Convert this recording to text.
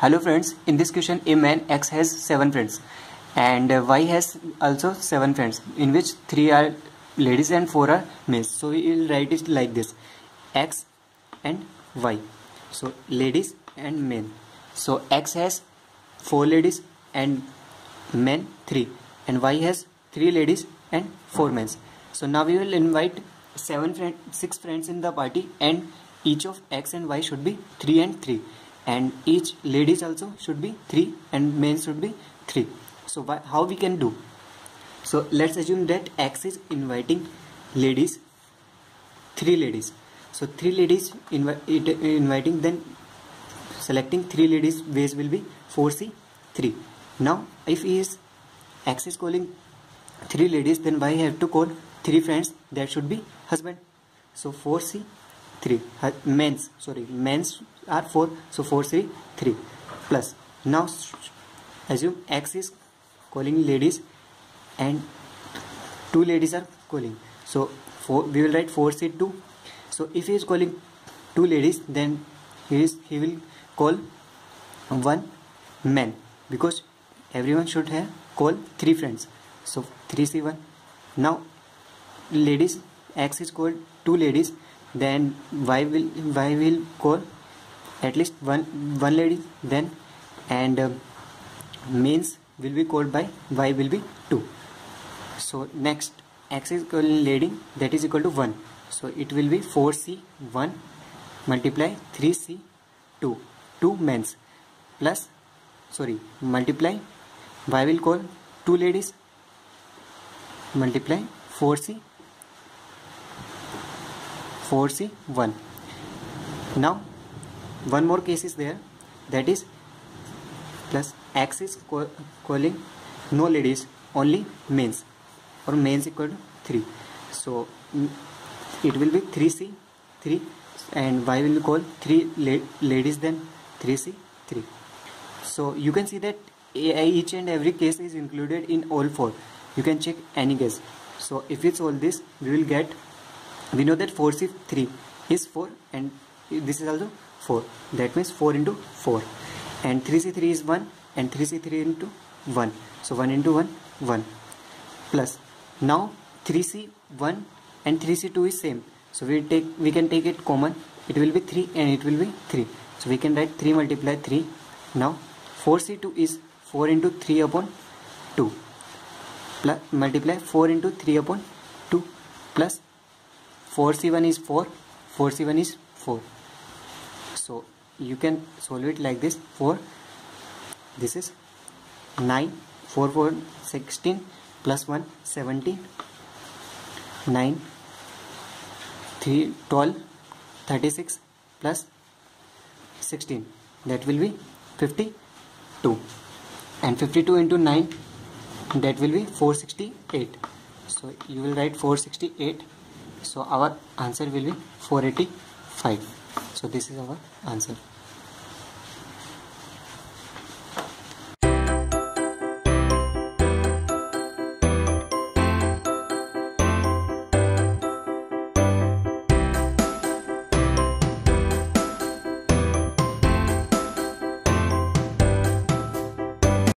Hello friends, in this question a man X has 7 friends and Y has also 7 friends, in which 3 are ladies and 4 are males. So we will write it like this: X and Y, so ladies and men. So X has 4 ladies and men 3, and Y has 3 ladies and 4 men. So now we will invite 6 friends in the party, and each of X and Y should be 3 and 3, and each ladies also should be 3 and men should be 3. So how we can do? So let's assume that X is inviting ladies, 3 ladies. So 3 ladies inviting, then selecting 3 ladies base will be 4C3. Now if X is calling 3 ladies, then Y have to call 3 friends, that should be husband. So 4C3 men's are 4, so 4C3 plus. Now assume X is calling ladies and 2 ladies are calling, so we will write 4C2. So if he is calling 2 ladies, then he will call 1 man, because everyone should have call 3 friends, so 3C1. Now ladies, X is called 2 ladies, then Y will call at least one lady, then and means will be called by Y will be 2. So next X is calling lady, that is equal to 1, so it will be 4C1 multiply 3C2, 2 men's plus multiply Y will call 2 ladies multiply 4C1. Now one more case is there, that is plus X is calling no ladies, only males, or males equal to 3, so it will be 3C3, and Y will call 3 ladies, then 3C3. So you can see that each and every case is included in all 4. You can check any case. So if we solve this, we know that 4C3 is 4 and this is also 4, that means 4 into 4, and 3C3 is 1 and 3C3 into 1, so 1 into 1 1 plus. Now 3C1 and 3C2 is same, so we can take it common, it will be 3 and it will be 3, so we can write 3 multiply 3. Now 4C2 is 4 into 3 upon 2 plus multiply 4 into 3 upon 2 plus 4C1 is 4, 4C1 is 4. So you can solve it like this: 4, this is 9, 4 4 16 plus 1 17, 9 3 12 36 plus 16, that will be 52, and 52 into 9, that will be 468. So you will write 468, so our answer will be 485. So this is our answer.